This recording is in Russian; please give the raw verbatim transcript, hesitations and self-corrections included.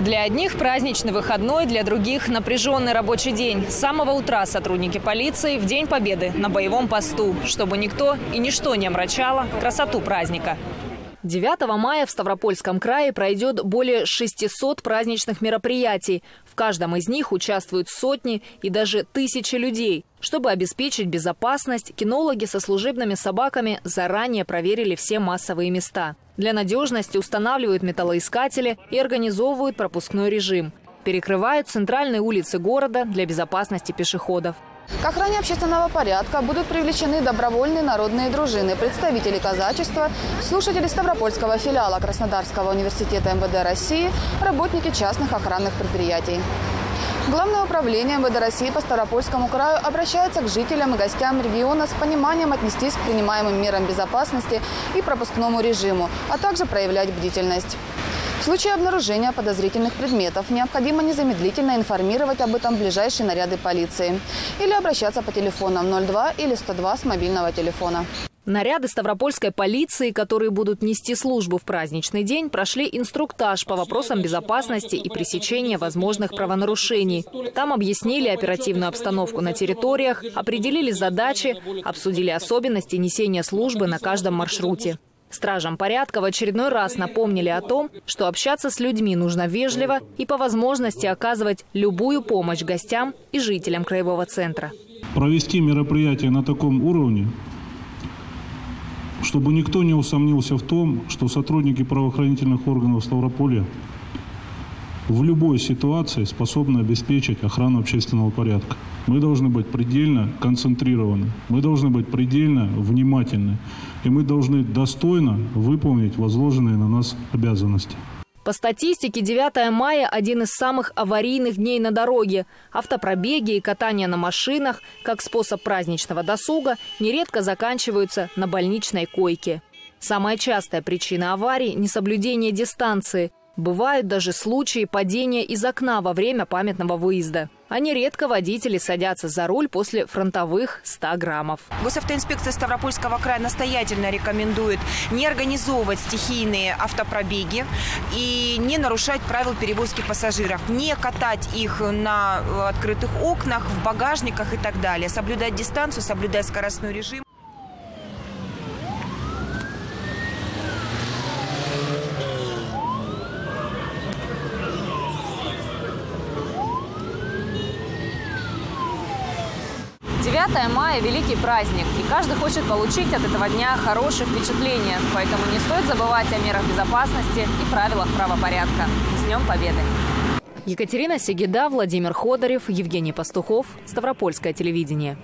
Для одних праздничный выходной, для других напряженный рабочий день. С самого утра сотрудники полиции в День Победы на боевом посту, чтобы никто и ничто не омрачало красоту праздника. девятого мая в Ставропольском крае пройдет более шестисот праздничных мероприятий. В каждом из них участвуют сотни и даже тысячи людей. Чтобы обеспечить безопасность, кинологи со служебными собаками заранее проверили все массовые места. Для надежности устанавливают металлоискатели и организовывают пропускной режим. Перекрывают центральные улицы города для безопасности пешеходов. К охране общественного порядка будут привлечены добровольные народные дружины, представители казачества, слушатели Ставропольского филиала Краснодарского университета МВД России, работники частных охранных предприятий. Главное управление МВД России по Ставропольскому краю обращается к жителям и гостям региона с пониманием отнестись к принимаемым мерам безопасности и пропускному режиму, а также проявлять бдительность. В случае обнаружения подозрительных предметов необходимо незамедлительно информировать об этом ближайшие наряды полиции или обращаться по телефонам ноль два или сто два с мобильного телефона. Наряды Ставропольской полиции, которые будут нести службу в праздничный день, прошли инструктаж по вопросам безопасности и пресечения возможных правонарушений. Там объяснили оперативную обстановку на территориях, определили задачи, обсудили особенности несения службы на каждом маршруте. Стражам порядка в очередной раз напомнили о том, что общаться с людьми нужно вежливо и по возможности оказывать любую помощь гостям и жителям краевого центра. Провести мероприятие на таком уровне, чтобы никто не усомнился в том, что сотрудники правоохранительных органов Ставрополя в любой ситуации способны обеспечить охрану общественного порядка. Мы должны быть предельно концентрированы, мы должны быть предельно внимательны, и мы должны достойно выполнить возложенные на нас обязанности. По статистике, девятое мая – один из самых аварийных дней на дороге. Автопробеги и катание на машинах, как способ праздничного досуга, нередко заканчиваются на больничной койке. Самая частая причина аварий – несоблюдение дистанции. Бывают даже случаи падения из окна во время памятного выезда. А нередко водители садятся за руль после фронтовых ста граммов. Госавтоинспекция Ставропольского края настоятельно рекомендует не организовывать стихийные автопробеги и не нарушать правил перевозки пассажиров, не катать их на открытых окнах, в багажниках и так далее. Соблюдать дистанцию, соблюдать скоростной режим. девятое мая – великий праздник, и каждый хочет получить от этого дня хорошие впечатления. Поэтому не стоит забывать о мерах безопасности и правилах правопорядка. С Днем Победы! Екатерина Сегида, Владимир Ходорев, Евгений Пастухов, Ставропольское телевидение.